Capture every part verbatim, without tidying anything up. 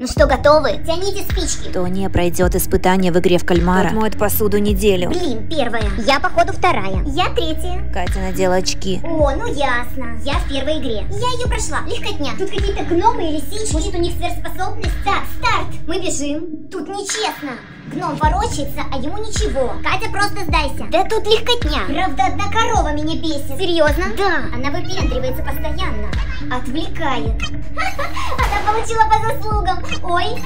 Ну что, готовы? Тяните спички. Кто не пройдет испытание в игре в кальмара, отмоет посуду неделю. Блин, первая. Я, походу, вторая. Я третья. Катя надела очки. О, ну ясно. Я в первой игре. Я ее прошла. Легкотня. Тут какие-то гномы и лисички. Может, у них сверхспособность? Так, старт. Мы бежим. Тут нечестно. Гном ворочается, а ему ничего. Катя, просто сдайся. Да тут легкотня. Правда, одна корова меня бесит. Серьезно? Да. Она выпендривается постоянно. Отвлекает. Она получила по заслугам. Ой.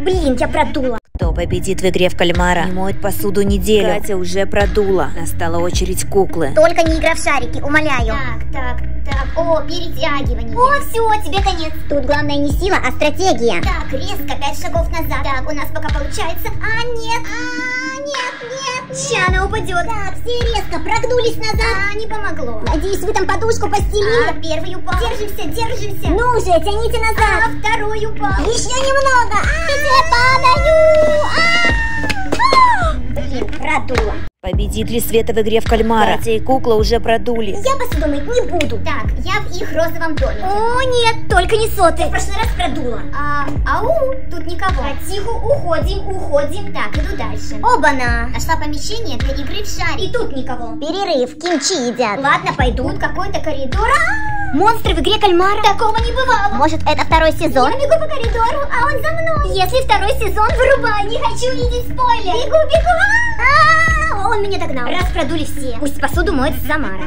Блин, я продула. Кто победит в игре в кальмара, не моет посуду неделю. Катя уже продула. Настала очередь куклы. Только не игра в шарики, умоляю. Так, так, так. О, перетягивание. О, все, тебе конец. Тут главное не сила, а стратегия. Так, резко пять шагов назад. Так, у нас пока получается. А, нет. А, нет, нет. нет. Ща она упадет. Так, все резко прогнулись назад. А, не помогло. Надеюсь, вы там подушку постелили. А, первый упал. Держимся, держимся. Ну же, тяните назад. А, второй упал. Еще немного. А, я падаю. Блин, продула. Победит ли Света в игре в кальмара? Катя и кукла уже продули. Я посуду мыть не буду. Так, я в их розовом домике. О, нет, только не сотый. В прошлый раз продула. А, ау, тут никого. Тихо, уходим, уходим. Так, иду дальше. Оба-на. Нашла помещение для игры в шарик. И тут никого. Перерыв, кимчи едят. Ладно, пойду. Тут какой-то коридор. Монстры в игре кальмара. Такого не бывало. Может, это второй сезон? Я бегу по коридору, а он за мной. Если второй сезон, вырубай. Не хочу видеть спойлер. Бегу, бегу. А-а-а! Он меня догнал. Раз продули все. Пусть посуду моет Самара.